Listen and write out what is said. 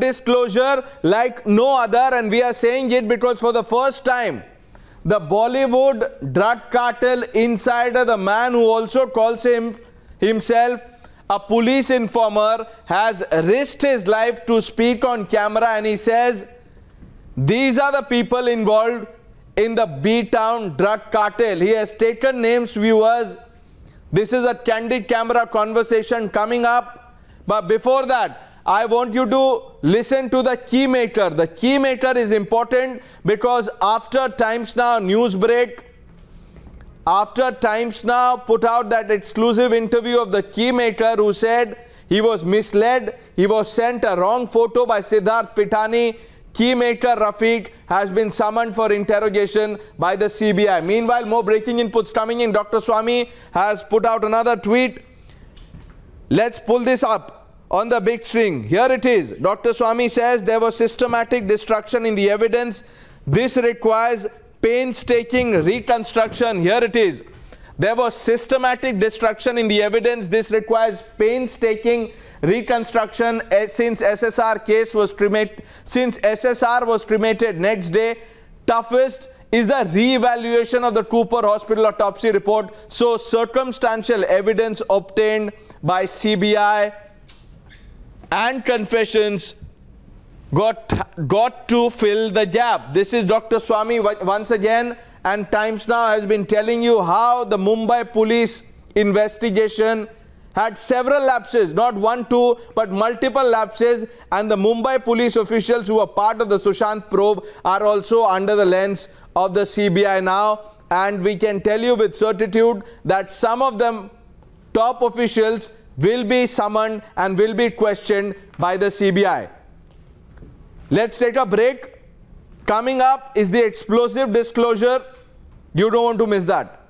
Disclosure like no other, and we are saying it because for the first time the Bollywood drug cartel insider, the man who also calls himself a police informer, has risked his life to speak on camera, and he says these are the people involved in the B-town drug cartel. He has taken names, viewers. This is a candid camera conversation coming up, but before that I want you to listen to the key maker. The key maker is important because after Times Now news break, after Times Now put out that exclusive interview of the key maker who said he was misled, he was sent a wrong photo by Siddharth Pitani, key maker Rafiq has been summoned for interrogation by the CBI. Meanwhile, more breaking inputs coming in. Dr. Swami has put out another tweet. Let's pull this up on the big string. Here it is. Dr. Swami says there was systematic destruction in the evidence. This requires painstaking reconstruction. Here it is. There was systematic destruction in the evidence. This requires painstaking reconstruction. Since SSR was cremated next day, toughest is the re-evaluation of the Cooper Hospital autopsy report. So circumstantial evidence obtained by CBI and confessions got to fill the gap. This is Dr. Swami once again, and Times Now has been telling you how the Mumbai police investigation had several lapses, not one, two, but multiple lapses, and the Mumbai police officials who are part of the Sushant probe are also under the lens of the CBI now, and we can tell you with certitude that some of them top officials will be summoned and will be questioned by the CBI. Let's take a break. Coming up is the explosive disclosure. You don't want to miss that.